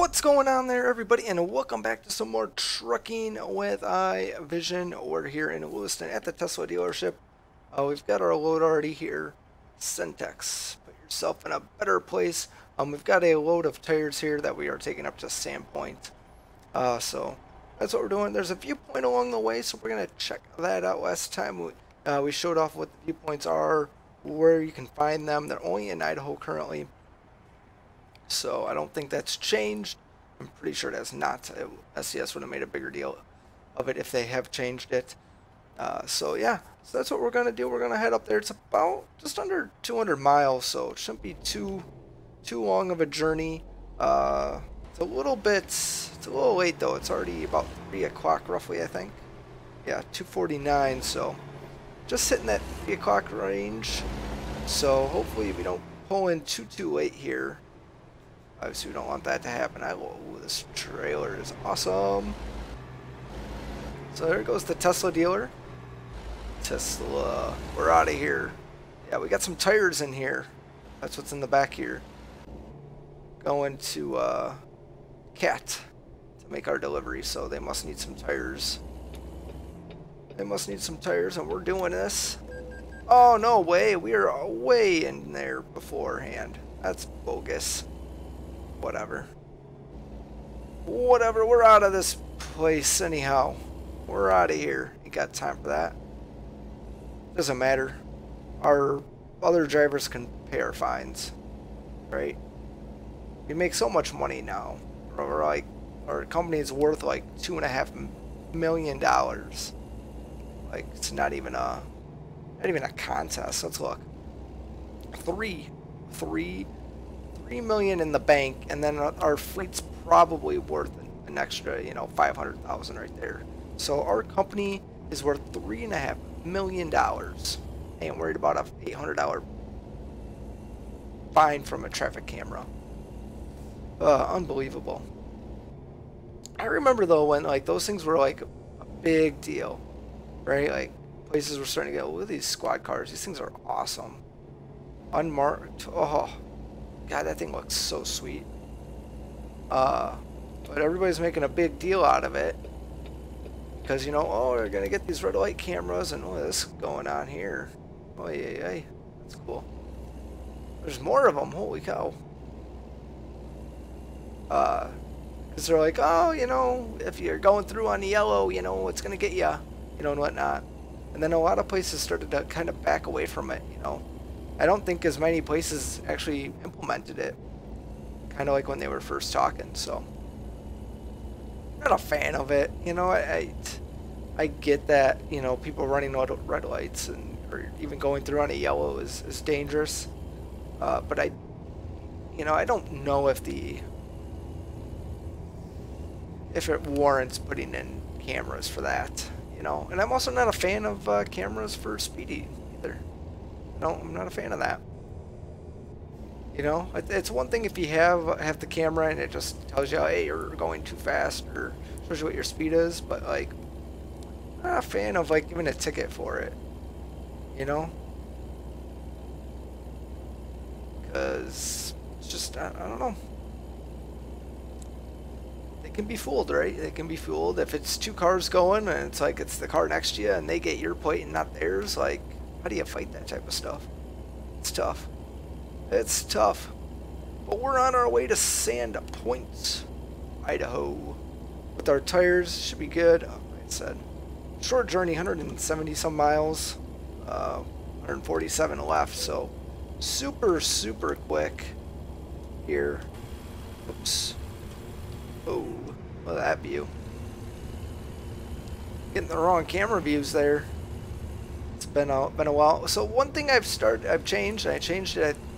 What's going on there, everybody, and welcome back to some more trucking with iVision. We're here in Lewiston at the Tesla dealership. We've got our load already here. Syntex, put yourself in a better place. We've got a load of tires here that we are taking up to Sandpoint. So that's what we're doing. There's a viewpoint along the way, so we're going to check that out. Last time we showed off what the viewpoints are, where you can find them. They're only in Idaho currently, so I don't think that's changed. I'm pretty sure it has not. SES would have made a bigger deal of it if they have changed it. So yeah, so that's what we're going to do. We're going to head up there. It's about just under 200 miles, so it shouldn't be too long of a journey. It's a little bit, it's a little late though. It's already about 3 o'clock roughly, I think. Yeah, 2:49, so just hitting that 3 o'clock range. So hopefully we don't pull in too late here. Obviously, we don't want that to happen. Ooh, this trailer is awesome. So there goes the Tesla dealer. Tesla, we're out of here. Yeah, we got some tires in here. That's what's in the back here. Going to CAT to make our delivery, so they must need some tires. They must need some tires, and we're doing this. Oh, no way. We are way in there beforehand. That's bogus. Whatever, we're out of this place anyhow. We're out of here. Ain't got time for that. Doesn't matter. Our other drivers can pay our fines, right? We make so much money now. We're like, our company is worth like $2.5 million. Like, it's not even a contest. Let's look. $3 million in the bank, and then our fleet's probably worth an extra, you know, 500,000 right there. So our company is worth $3.5 million. Ain't worried about a $800 fine from a traffic camera. Unbelievable. I remember though when like those things were like a big deal, right? Like places were starting to go, look at these squad cars. These things are awesome. Unmarked. Oh. God, that thing looks so sweet. But everybody's making a big deal out of it because, you know, oh, we're gonna get these red light cameras, and oh, this is going on here. Oh yeah, that's cool. There's more of them. Holy cow. Because they're like, oh, you know, if you're going through on the yellow, you know, it's gonna get you, you know, and whatnot. And then a lot of places started to kind of back away from it, you know. I don't think as many places actually implemented it, kind of like when they were first talking. So, not a fan of it, you know. I get that, you know, people running red lights and or even going through on a yellow is dangerous. But I don't know if it warrants putting in cameras for that, you know. And I'm also not a fan of cameras for speeding either. No, I'm not a fan of that. You know, it's one thing if you have the camera and it just tells you, hey, you're going too fast, or shows you what your speed is, but like, I'm not a fan of like giving a ticket for it, you know? Because it's just, I don't know. They can be fooled, right? They can be fooled. If it's two cars going and it's like it's the car next to you and they get your plate and not theirs, like, how do you fight that type of stuff? It's tough. It's tough. But we're on our way to Sandpoint, Idaho. With our tires, should be good. Oh, it said short journey, 170 some miles, 147 left. So super quick here. Oops. Oh, look at that view. Getting the wrong camera views there. It's been a while. So one thing I've changed,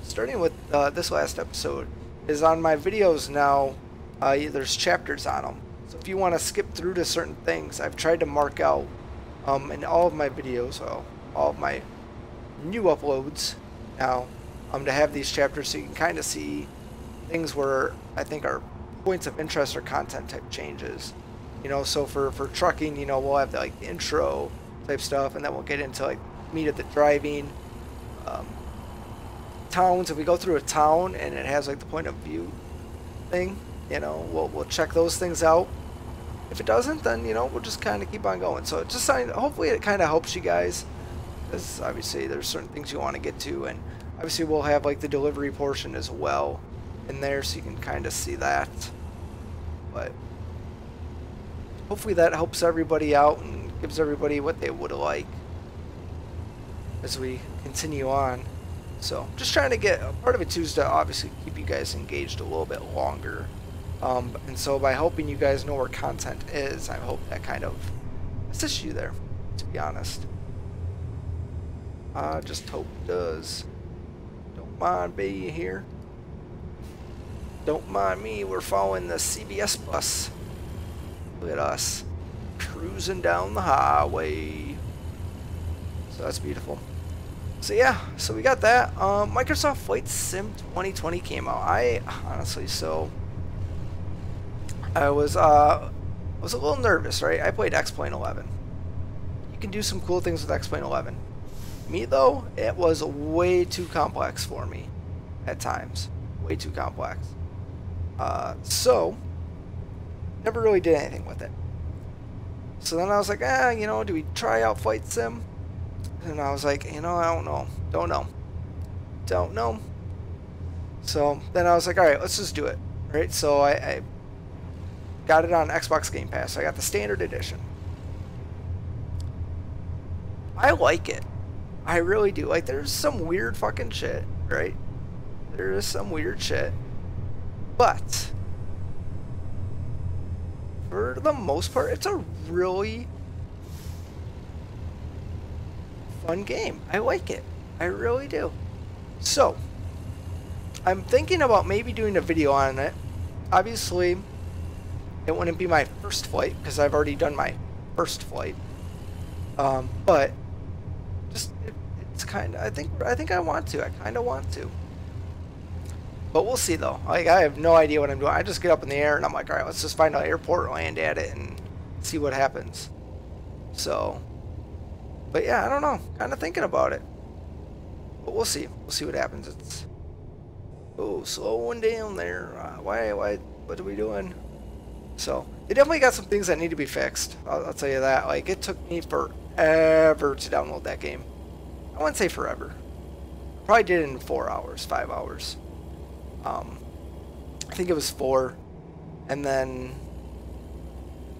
starting with this last episode, is on my videos now, there's chapters on them. So if you want to skip through to certain things, I've tried to mark out in all of my videos, so all of my new uploads now, to have these chapters so you can kind of see things where I think are points of interest or content type changes. You know, so for trucking, you know, we'll have the, like, the intro type stuff, and then we'll get into like meat of the driving, towns. If we go through a town and it has like the point of view thing, you know, we'll check those things out. If it doesn't, then, you know, we'll just kind of keep on going. So just hopefully it kind of helps you guys, because obviously there's certain things you want to get to, and obviously we'll have like the delivery portion as well in there, so you can kind of see that. But hopefully that helps everybody out and gives everybody what they would like as we continue on. So just trying to get a part of it too, is to obviously keep you guys engaged a little bit longer, and so by helping you guys know where content is, I hope that kind of assists you there, to be honest. I just hope it does. Don't mind being here. Don't mind me. We're following the CBS bus. Look at us cruising down the highway. So that's beautiful. So yeah, so we got that. Microsoft Flight Sim 2020 came out. I was a little nervous, right? I played X Plane 11. You can do some cool things with X Plane 11. Me though, it was way too complex for me at times. Way too complex. So never really did anything with it. So then I was like, you know, do we try out Flight Sim? And I was like, you know, I don't know. Don't know. So then I was like, all right, let's just do it. Right? So I got it on Xbox Game Pass. So I got the standard edition. I like it. I really do. Like, there's some weird fucking shit, right? There is some weird shit. But for the most part, it's a really fun game. I like it. I really do. So I'm thinking about maybe doing a video on it. Obviously it wouldn't be my first flight, because I've already done my first flight, but just it's kind of, I think I want to, but we'll see though. Like, I have no idea what I'm doing. I just get up in the air and I'm like, all right, let's just find an airport, land at it, and see what happens. So but yeah, I don't know. Kind of thinking about it. But we'll see. We'll see what happens. It's... oh, slowing down there. Why? What are we doing? So, they definitely got some things that need to be fixed. I'll tell you that. Like, it took me forever to download that game. I wouldn't say forever. I probably did it in 4 hours, 5 hours. I think it was 4. And then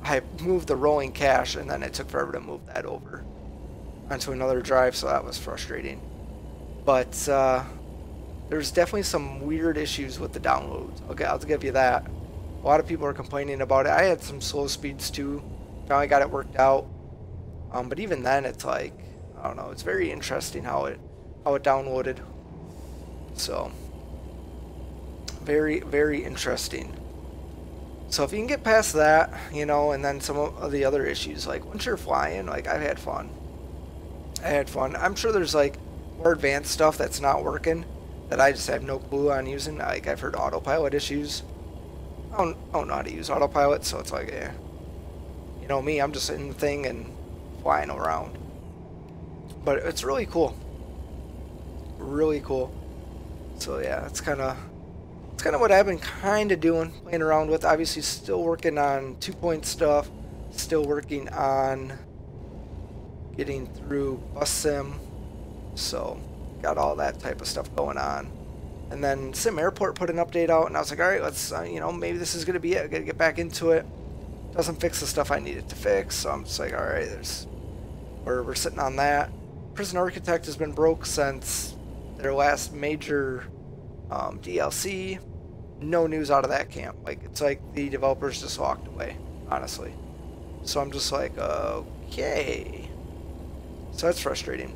I moved the rolling cache, and then it took forever to move that over onto another drive, so that was frustrating. But there's definitely some weird issues with the downloads. Okay, I'll give you that. A lot of people are complaining about it. I had some slow speeds too. Finally got it worked out. But even then, it's like, I don't know. It's very interesting how it downloaded. So very, very interesting. So if you can get past that, you know, and then some of the other issues, like once you're flying, like I had fun. I'm sure there's like more advanced stuff that's not working that I just have no clue on using. Like, I've heard autopilot issues. I don't know how to use autopilot, so it's like, yeah, you know me, I'm just in the thing and flying around. But it's really cool, really cool. So yeah, that's kind of what I've been kind of doing, playing around with. Obviously still working on 2-point stuff, still working on getting through bus sim, so got all that type of stuff going on. And then Sim Airport put an update out, and I was like, all right, let's you know, maybe this is gonna be it. I gotta get back into it. Doesn't fix the stuff I needed to fix, so I'm just like, all right, we're sitting on that. Prison Architect has been broke since their last major DLC. No news out of that camp. Like, it's like the developers just walked away, honestly. So I'm just like, okay. So that's frustrating.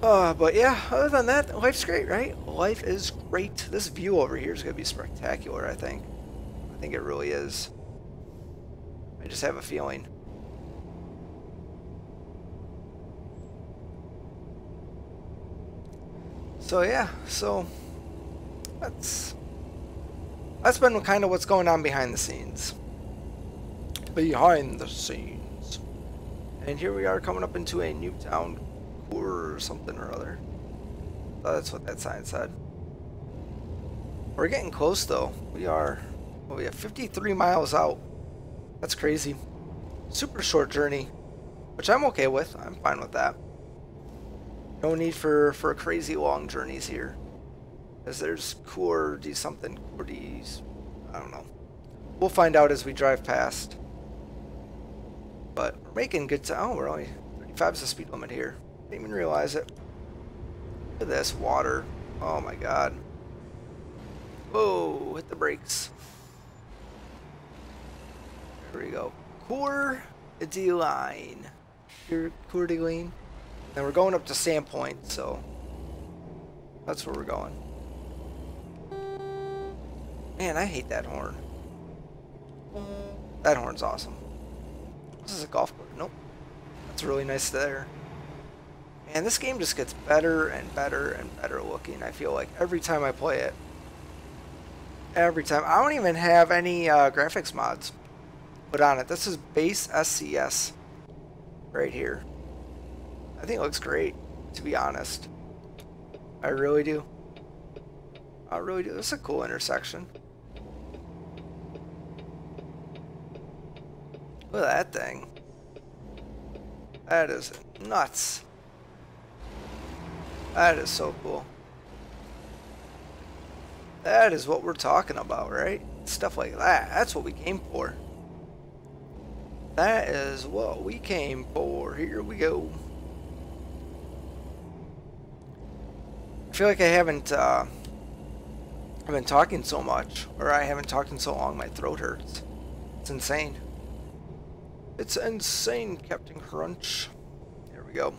But yeah, other than that, life's great, right? Life is great. This view over here is going to be spectacular, I think. I think it really is. I just have a feeling. So yeah, so that's been kind of what's going on behind the scenes. Behind the scenes. And here we are coming up into a new town or something or other. That's what that sign said. We're getting close though. We are. Well, we have 53 miles out. That's crazy. Super short journey, which I'm okay with. I'm fine with that. No need for crazy long journeys here, as there's Coeur d'Alene something, Coeur d'Alene, I don't know. We'll find out as we drive past. But we're making good time. Oh, we're only 35 is the speed limit here. Didn't even realize it. Look at this water. Oh my god. Whoa! Hit the brakes. There we go. Coeur d'Alene. Coeur d'Alene. And we're going up to Sandpoint, so that's where we're going. Man, I hate that horn. That horn's awesome. This is a golf course. Nope. That's really nice there. Man, this game just gets better and better and better looking, I feel like, every time I play it. Every time. I don't even have any graphics mods put on it. This is base SCS right here. I think it looks great, to be honest. I really do. I really do. This is a cool intersection. Look at that thing. That is nuts. That is so cool. That is what we're talking about, right? Stuff like that. That's what we came for. That is what we came for. Here we go. I feel like I haven't I've been talking so much, or I haven't talked in so long, my throat hurts. It's insane. It's insane, Captain Crunch. There we go.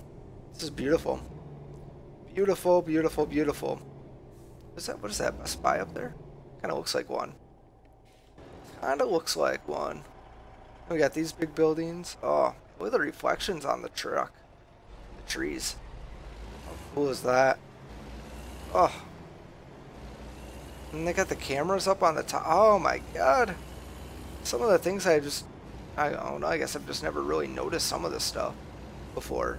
This is beautiful. Beautiful, beautiful, beautiful. Is that, what is that, Best Buy up there? Kind of looks like one. Kind of looks like one. And we got these big buildings. Oh, look at the reflections on the truck. The trees. How cool is that? Oh, and they got the cameras up on the top. Oh my god, some of the things I don't know, I guess I've just never really noticed some of this stuff before.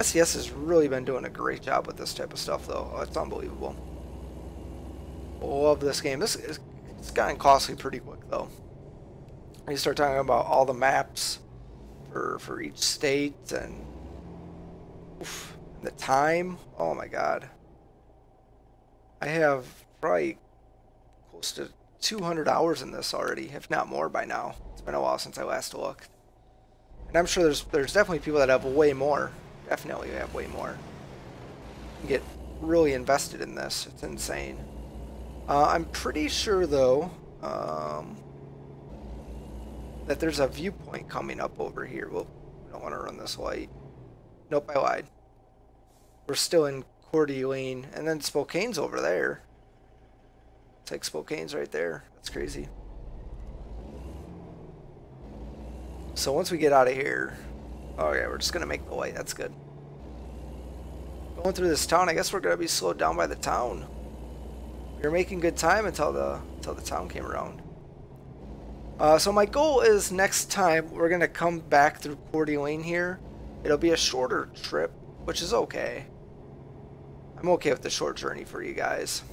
SES has really been doing a great job with this type of stuff though. Oh, it's unbelievable. Love this game. This is, it's gotten costly pretty quick though. You start talking about all the maps for each state and oof. The time, oh my god. I have probably close to 200 hours in this already, if not more by now. It's been a while since I last looked. And I'm sure there's definitely people that have way more. Definitely have way more. You get really invested in this. It's insane. I'm pretty sure though that there's a viewpoint coming up over here. Well, I don't want to run this light. Nope, I lied. We're still in Coeur d'Alene, and then Spokane's over there. It's like Spokane's right there. That's crazy. So once we get out of here, oh yeah, we're just gonna make the light. That's good. Going through this town, I guess we're gonna be slowed down by the town. We were making good time until the town came around. So my goal is next time we're gonna come back through Coeur d'Alene here. It'll be a shorter trip, which is okay. I'm okay with the short journey for you guys,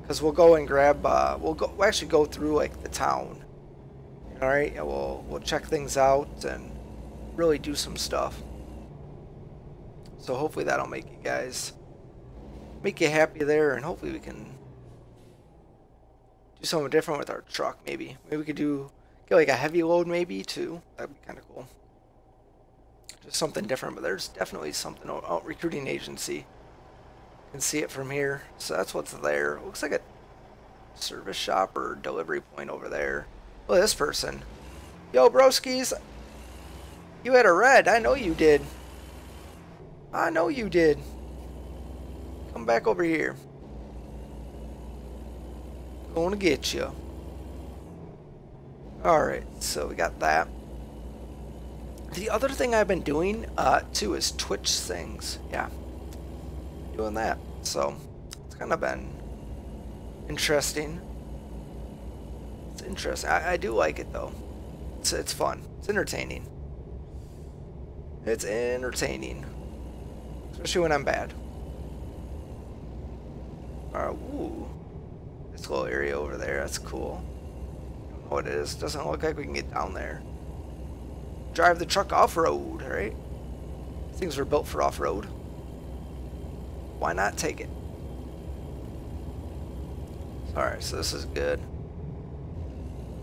because we'll go and grab we'll actually go through like the town. All right, and we'll check things out and really do some stuff. So hopefully that'll make you guys happy there, and hopefully we can do something different with our truck. Maybe we could get like a heavy load maybe too. That'd be kind of cool. Just something different, but there's definitely something. Oh, recruiting agency. You can see it from here. So that's what's there. It looks like a service shop or delivery point over there. Look at this person. Yo, broskies. You had a red. I know you did. I know you did. Come back over here. Gonna get you. Alright, so we got that. The other thing I've been doing, too, is Twitch things. Yeah. Doing that. So, it's kind of been interesting. It's interesting. I do like it, though. It's fun. It's entertaining. It's entertaining. Especially when I'm bad. Ooh. nice little area over there. That's cool. Don't know what it is. Doesn't look like we can get down there. Drive the truck off-road, right? Things were built for off-road. Why not take it? Alright, so this is good.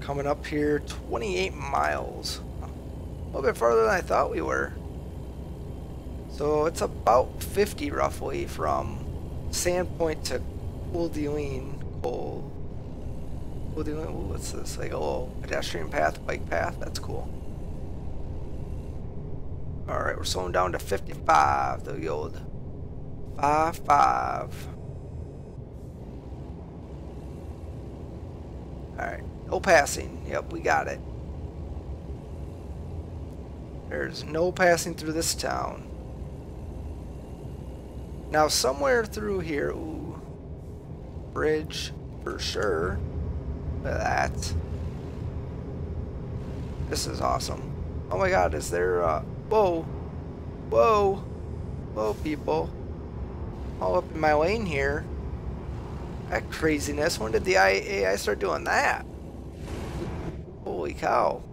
Coming up here, 28 miles. A little bit farther than I thought we were. So it's about 50 roughly from Sandpoint to Coeur d'Alene. Coeur d'Alene, what's this? Like a little pedestrian path, bike path? That's cool. Alright, we're slowing down to 55, the old 55. Alright, no passing. Yep, we got it. There's no passing through this town. Now somewhere through here, ooh, bridge for sure. Look at that. This is awesome. Oh my god, is there whoa, whoa, whoa people. All up in my lane here. That craziness, when did the AI start doing that? Holy cow.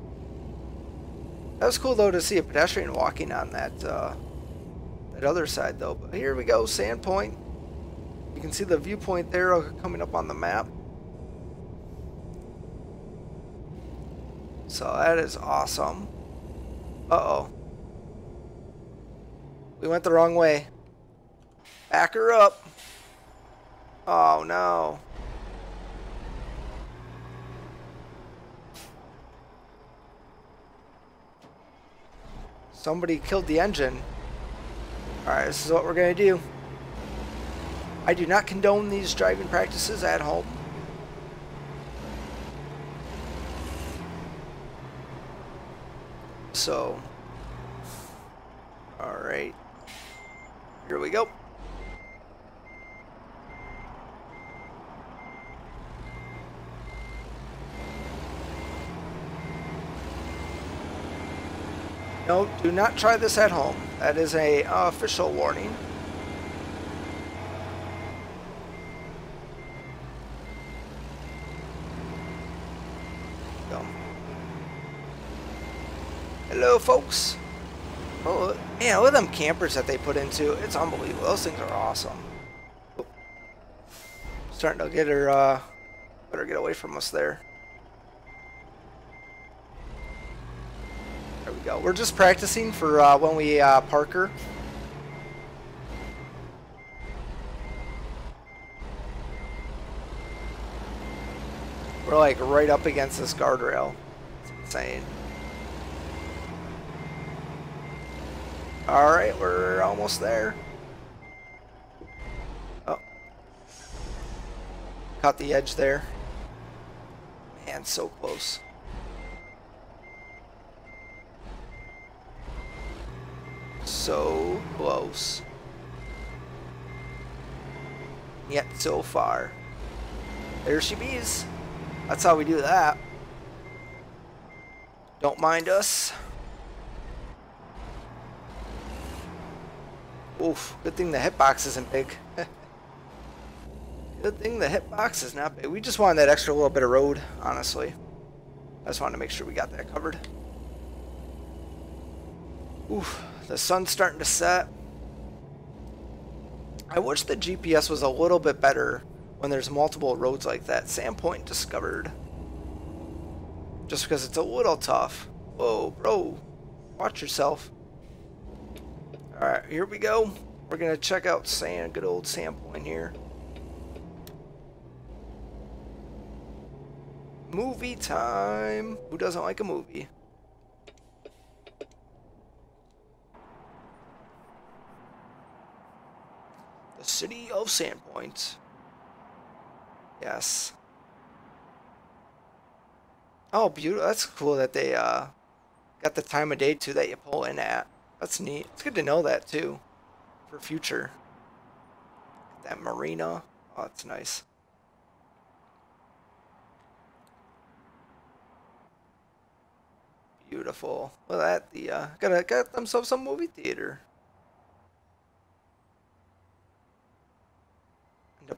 That was cool though to see a pedestrian walking on that that other side though. But here we go, Sandpoint. You can see the viewpoint there coming up on the map. So that is awesome. Uh-oh. We went the wrong way. Back her up. Oh no. Somebody killed the engine. Alright, this is what we're gonna do. I do not condone these driving practices at home. So, alright. Here we go. No, do not try this at home. That is an official warning. Go. Hello, folks. Oh, man, look at them campers that they put into. It's unbelievable. Those things are awesome. Oh. Starting to get her, let her get away from us there. There we go. We're just practicing for when we park her. We're like right up against this guardrail. It's insane. Alright, we're almost there. Oh. Caught the edge there. Man, so close. So close, yet so far. There she bees. That's how we do that. Don't mind us. Oof, good thing the hitbox isn't big. Good thing the hitbox is not big. We just wanted that extra little bit of road, honestly. I just wanted to make sure we got that covered. Oof. The sun's starting to set. I wish the GPS was a little bit better when there's multiple roads like that. Sandpoint discovered. Just because it's a little tough. Whoa, bro. Watch yourself. Alright, here we go. We're going to check out good old Sandpoint here. Movie time. Who doesn't like a movie? The city of Sandpoint. Yes. Oh, beautiful. That's cool that they got the time of day too that you pull in at. That's neat. It's good to know that too for future. That marina. Oh, that's nice. Beautiful. Well, that the got themselves some movie theater.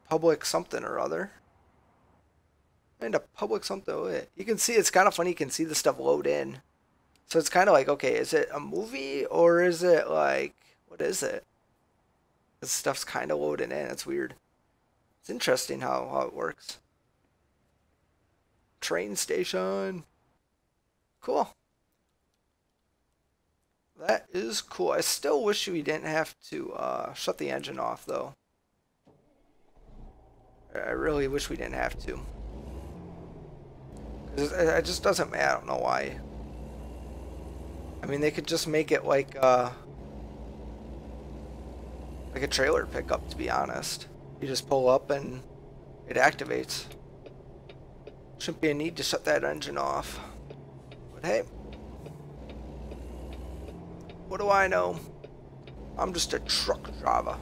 Public something or other. into public something. Oh, yeah. You can see, it's kind of funny, you can see the stuff load in. So it's kind of like, okay, is it a movie or is it like, what is it? This stuff's kind of loading in. It's weird. It's interesting how it works. Train station. Cool. That is cool. I still wish we didn't have to shut the engine off, though. I really wish we didn't have to. 'Cause it just doesn't matter. I don't know why. I mean, they could just make it like a trailer pickup, to be honest. You just pull up and it activates. Shouldn't be a need to shut that engine off. But hey, what do I know? I'm just a truck driver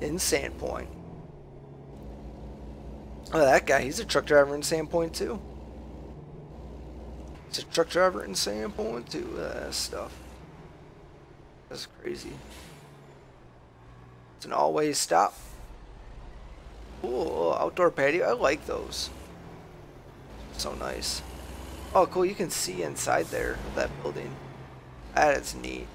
in Sandpoint. Oh, that guy, he's a truck driver in Sandpoint too. He's a truck driver in Sandpoint too. That stuff. That's crazy. It's an always stop. Ooh, outdoor patio. I like those. So nice. Oh, cool. You can see inside there of that building. That is neat.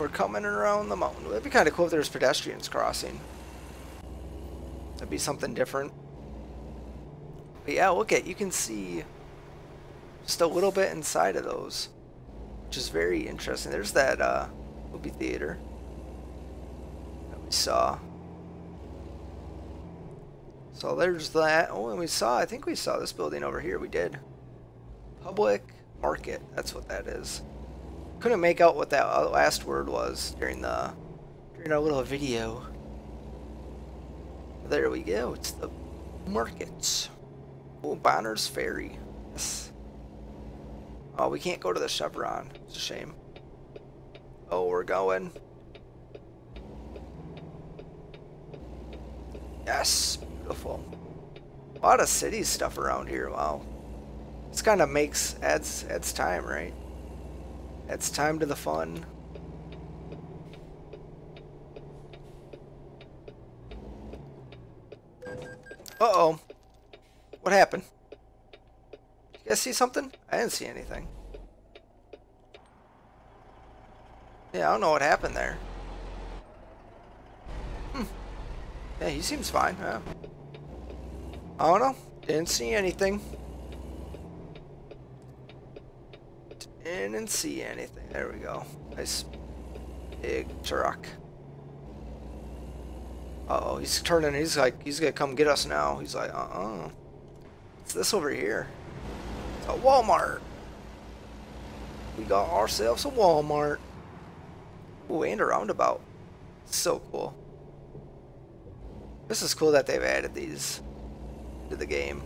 We're coming around the mountain. That'd be kind of cool if there's pedestrians crossing. That'd be something different. But yeah, look at, you can see just a little bit inside of those, which is very interesting. There's that movie theater that we saw. So there's that. Oh, and we saw, I think we saw this building over here. We did. Public market. That's what that is. Couldn't make out what that last word was during our little video. There we go. It's the markets. Oh, Bonner's Ferry. Yes. Oh, we can't go to the Chevron. It's a shame. Oh, we're going. Yes. Beautiful. A lot of city stuff around here. Wow. This kind of makes adds time, right? Adds time to the fun. Uh-oh. What happened? Did you guys see something? I didn't see anything. Yeah, I don't know what happened there. Yeah, he seems fine. Yeah. I don't know. Didn't see anything. Didn't see anything. There we go. Nice big truck. Uh-oh, he's turning. He's like, he's gonna come get us now. He's like, uh-uh. What's this over here? It's a Walmart. We got ourselves a Walmart. Ooh, and a roundabout. So cool. This is cool that they've added these to the game.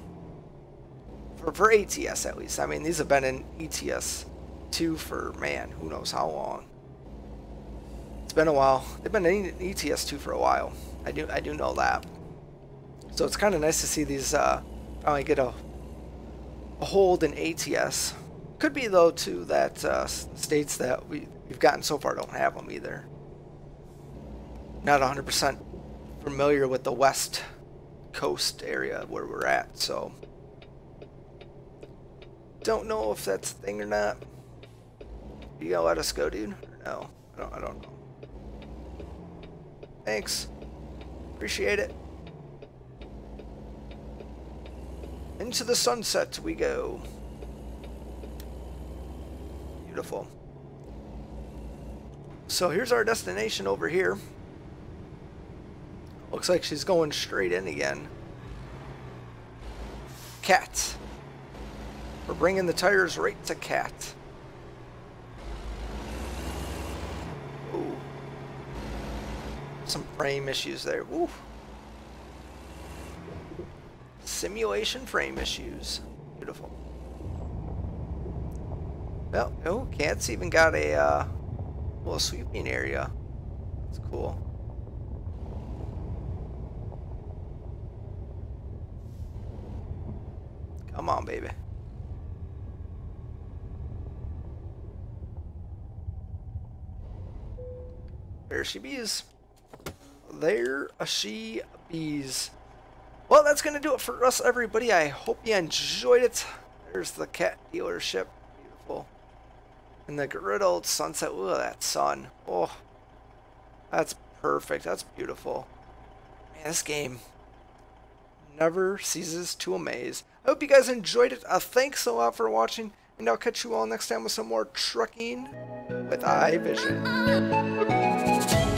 For ETS at least. I mean, these have been in ETS 2 for, man, who knows how long. It's been a while. They've been in ETS 2 for a while. I do know that. So it's kind of nice to see these finally get a hold in ATS. Could be, though, too, that states that we've gotten so far don't have them either. Not 100%. Familiar with the west coast area where we're at, so don't know if that's a thing or not. You gonna let us go, dude? Or no, I don't know. Thanks, appreciate it. Into the sunset we go. Beautiful. So here's our destination over here. Looks like she's going straight in again. CAT. We're bringing the tires right to CAT. Ooh. Some frame issues there. Woo. Simulation frame issues. Beautiful. Well, oh, CAT's even got a little sweeping area. That's cool. Come on, baby. There she bees. There she bees. Well, that's going to do it for us, everybody. I hope you enjoyed it. There's the CAT dealership. Beautiful. And the good old sunset. Ooh, that sun. Oh, that's perfect. That's beautiful. Man, this game never ceases to amaze. I hope you guys enjoyed it. Thanks a lot for watching, and I'll catch you all next time with some more trucking with iVision.